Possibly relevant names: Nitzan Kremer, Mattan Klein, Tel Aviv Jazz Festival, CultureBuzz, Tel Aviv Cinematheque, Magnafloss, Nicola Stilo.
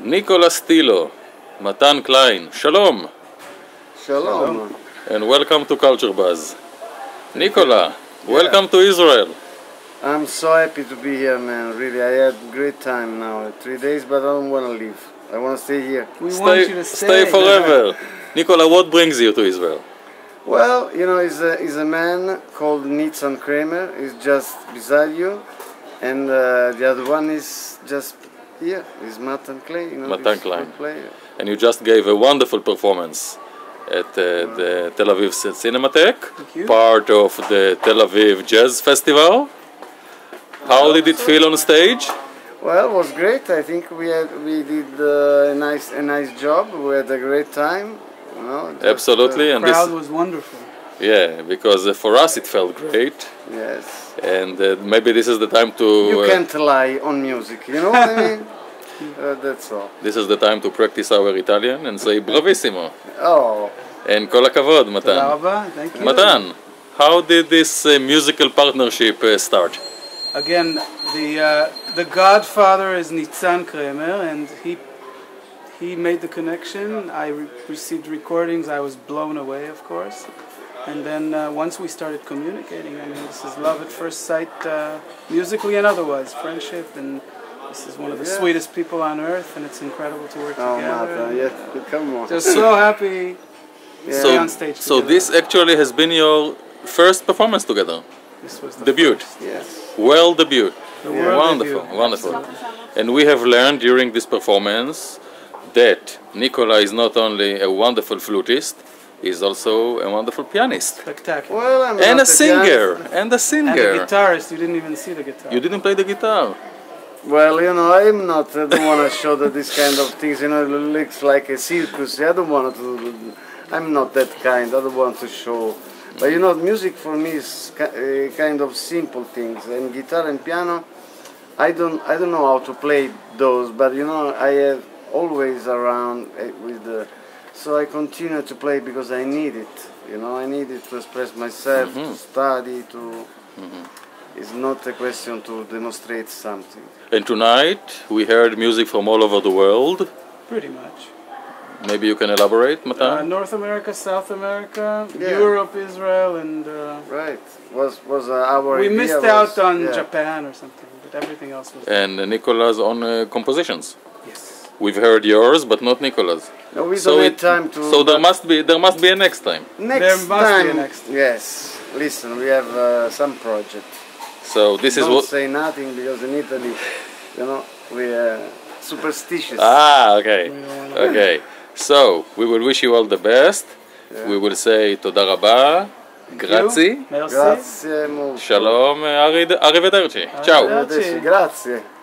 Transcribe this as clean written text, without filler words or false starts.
Nicola Stilo, Mattan Klein, Shalom! Shalom! And welcome to Culture Buzz. Nicola, welcome to Israel. I'm so happy to be here, man. Really, I had a great time now. 3 days, but I don't want to leave. I want to stay here. We want you to stay. Stay forever. Nicola, what brings you to Israel? Well, you know, he's a man called Nitzan Kremer. He's just beside you. And the other one is just here. He's Mattan Klein. You know, Mattan Klein. And you just gave a wonderful performance at the Tel Aviv Cinematheque, part of the Tel Aviv Jazz Festival. How did it feel on stage? Well, it was great. I think we did a nice job. We had a great time. You know, absolutely, and the crowd was wonderful. Yeah, because for us it felt great. Yes. And maybe this is the time to. You can't lie on music. You know what I mean? That's all. This is the time to practice our Italian and say bravissimo. Oh. And kol hakavod, Mattan. Thank you. Mattan, how did this musical partnership start? Again, the godfather is Nitzan Kremer, and he made the connection. I received recordings. I was blown away, of course. And then once we started communicating, I mean, this is love at first sight, musically and otherwise, friendship. And this is one of the sweetest people on earth, and it's incredible to work together. Come on. Just so happy to be on stage together. So this actually has been your first performance together. This was the debut. Yes. Well, debut. Wonderful. And we have learned during this performance that Nicola is not only a wonderful flutist, he's also a wonderful pianist. Spectacular. Well, and a singer. And a guitarist. You didn't even see the guitar. You didn't play the guitar. Well, you know, I don't want to show that these kind of things, you know, it looks like a circus. I don't want to. I'm not that kind. I don't want to show. But you know, music for me is kind of simple things, and guitar and piano, I don't know how to play those, but you know, I have always around with the, so I continue to play because I need it, you know, I need it to express myself, to study, to, it's not a question to demonstrate something. And tonight, we heard music from all over the world. Pretty much. Maybe you can elaborate, Mattan? North America, South America, Europe, Israel, and... right. Was our we missed out on Japan or something, but everything else was... And Nicola's own compositions. Yes. We've heard yours, but not Nicola's. No, we don't have time to... So there must be a next time. There must be a next time. Yes. Listen, we have some project. So this is what... Don't say nothing, because in Italy, you know, we are superstitious. Ah, okay. Okay. So, we will wish you all the best. We will say Toda Rabba, Grazie, Shalom, Arrivederci. Ciao. Grazie.